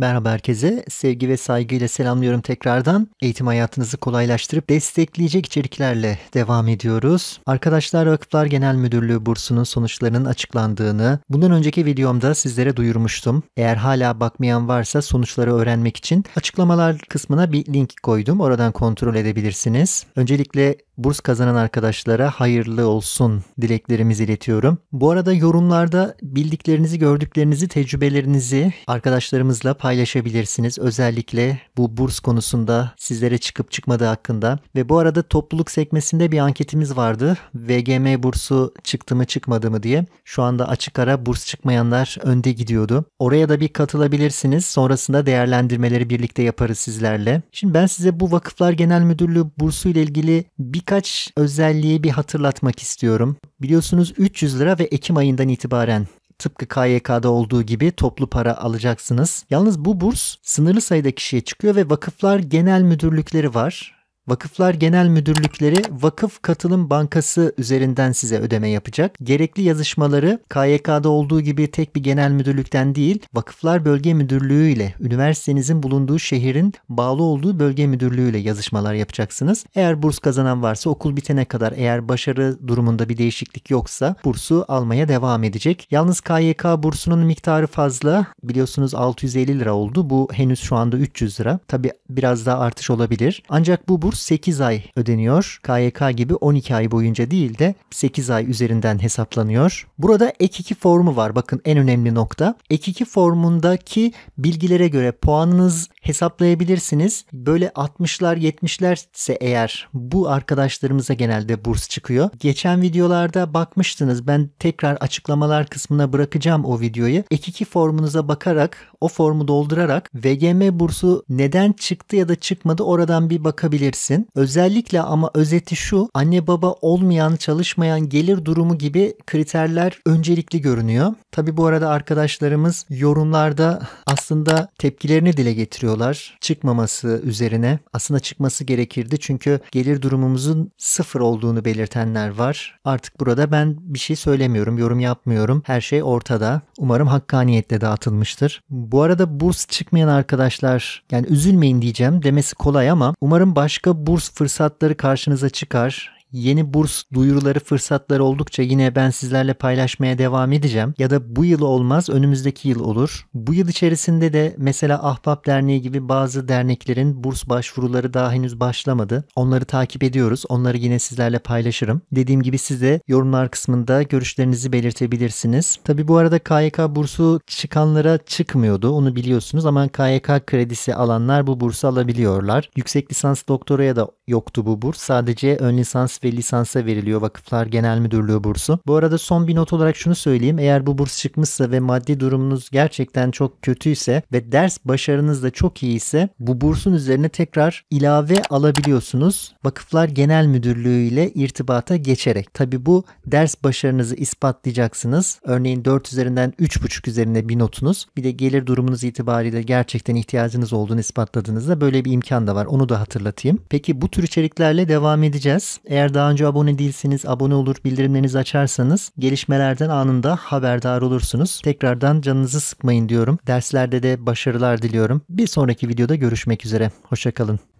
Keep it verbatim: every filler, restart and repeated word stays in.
Merhaba herkese, sevgi ve saygıyla selamlıyorum tekrardan. Eğitim hayatınızı kolaylaştırıp destekleyecek içeriklerle devam ediyoruz. Arkadaşlar, Vakıflar Genel Müdürlüğü bursunun sonuçlarının açıklandığını bundan önceki videomda sizlere duyurmuştum. Eğer hala bakmayan varsa sonuçları öğrenmek için açıklamalar kısmına bir link koydum. Oradan kontrol edebilirsiniz. Öncelikle burs kazanan arkadaşlara hayırlı olsun dileklerimizi iletiyorum. Bu arada yorumlarda bildiklerinizi, gördüklerinizi, tecrübelerinizi arkadaşlarımızla paylaşabilirsiniz. Özellikle bu burs konusunda sizlere çıkıp çıkmadığı hakkında. Ve bu arada topluluk sekmesinde bir anketimiz vardı. V G M bursu çıktı mı çıkmadı mı diye. Şu anda açık ara burs çıkmayanlar önde gidiyordu. Oraya da bir katılabilirsiniz. Sonrasında değerlendirmeleri birlikte yaparız sizlerle. Şimdi ben size bu Vakıflar Genel Müdürlüğü bursu ile ilgili bir Birkaç özelliği bir hatırlatmak istiyorum. Biliyorsunuz üç yüz lira ve Ekim ayından itibaren tıpkı K Y K'da olduğu gibi toplu para alacaksınız. Yalnız bu burs sınırlı sayıda kişiye çıkıyor ve vakıflar genel müdürlükleri var. Vakıflar Genel Müdürlükleri Vakıf Katılım Bankası üzerinden size ödeme yapacak. Gerekli yazışmaları K Y K'da olduğu gibi tek bir genel müdürlükten değil, Vakıflar Bölge Müdürlüğü ile üniversitenizin bulunduğu şehrin bağlı olduğu bölge müdürlüğü ile yazışmalar yapacaksınız. Eğer burs kazanan varsa okul bitene kadar, eğer başarı durumunda bir değişiklik yoksa bursu almaya devam edecek. Yalnız K Y K bursunun miktarı fazla. Biliyorsunuz altı yüz elli lira oldu. Bu henüz şu anda üç yüz lira. Tabii biraz daha artış olabilir. Ancak bu burs sekiz ay ödeniyor. K Y K gibi on iki ay boyunca değil de sekiz ay üzerinden hesaplanıyor. Burada E K iki formu var. Bakın en önemli nokta. E K iki formundaki bilgilere göre puanınız hesaplayabilirsiniz. Böyle altmışlar yetmişler ise eğer bu arkadaşlarımıza genelde burs çıkıyor. Geçen videolarda bakmıştınız. Ben tekrar açıklamalar kısmına bırakacağım o videoyu. E K iki formunuza bakarak, o formu doldurarak V G M bursu neden çıktı ya da çıkmadı oradan bir bakabilirsiniz. Özellikle ama özeti şu: anne baba olmayan, çalışmayan, gelir durumu gibi kriterler öncelikli görünüyor. Tabi bu arada arkadaşlarımız yorumlarda aslında tepkilerini dile getiriyorlar çıkmaması üzerine. Aslında çıkması gerekirdi çünkü gelir durumumuzun sıfır olduğunu belirtenler var. Artık burada ben bir şey söylemiyorum, yorum yapmıyorum. Her şey ortada. Umarım hakkaniyetle dağıtılmıştır. Bu arada burs çıkmayan arkadaşlar, yani üzülmeyin diyeceğim, demesi kolay ama umarım başka burs fırsatları karşınıza çıkar. Yeni burs duyuruları, fırsatları oldukça yine ben sizlerle paylaşmaya devam edeceğim. Ya da bu yıl olmaz, önümüzdeki yıl olur. Bu yıl içerisinde de mesela Ahbap Derneği gibi bazı derneklerin burs başvuruları daha henüz başlamadı. Onları takip ediyoruz. Onları yine sizlerle paylaşırım. Dediğim gibi siz de yorumlar kısmında görüşlerinizi belirtebilirsiniz. Tabii bu arada K Y K bursu çıkanlara çıkmıyordu. Onu biliyorsunuz ama K Y K kredisi alanlar bu bursu alabiliyorlar. Yüksek lisans, doktoraya da yoktu bu burs. Sadece ön lisans ve lisansa veriliyor Vakıflar Genel Müdürlüğü bursu. Bu arada son bir not olarak şunu söyleyeyim. Eğer bu burs çıkmışsa ve maddi durumunuz gerçekten çok kötüyse ve ders başarınız da çok iyiyse bu bursun üzerine tekrar ilave alabiliyorsunuz. Vakıflar Genel Müdürlüğü ile irtibata geçerek. Tabi bu ders başarınızı ispatlayacaksınız. Örneğin dört üzerinden üç buçuk üzerine bir notunuz. Bir de gelir durumunuz itibariyle gerçekten ihtiyacınız olduğunu ispatladığınızda böyle bir imkan da var. Onu da hatırlatayım. Peki bu tür içeriklerle devam edeceğiz. Eğer daha önce abone değilseniz abone olur, bildirimlerinizi açarsanız gelişmelerden anında haberdar olursunuz. Tekrardan canınızı sıkmayın diyorum. Derslerde de başarılar diliyorum. Bir sonraki videoda görüşmek üzere. Hoşça kalın.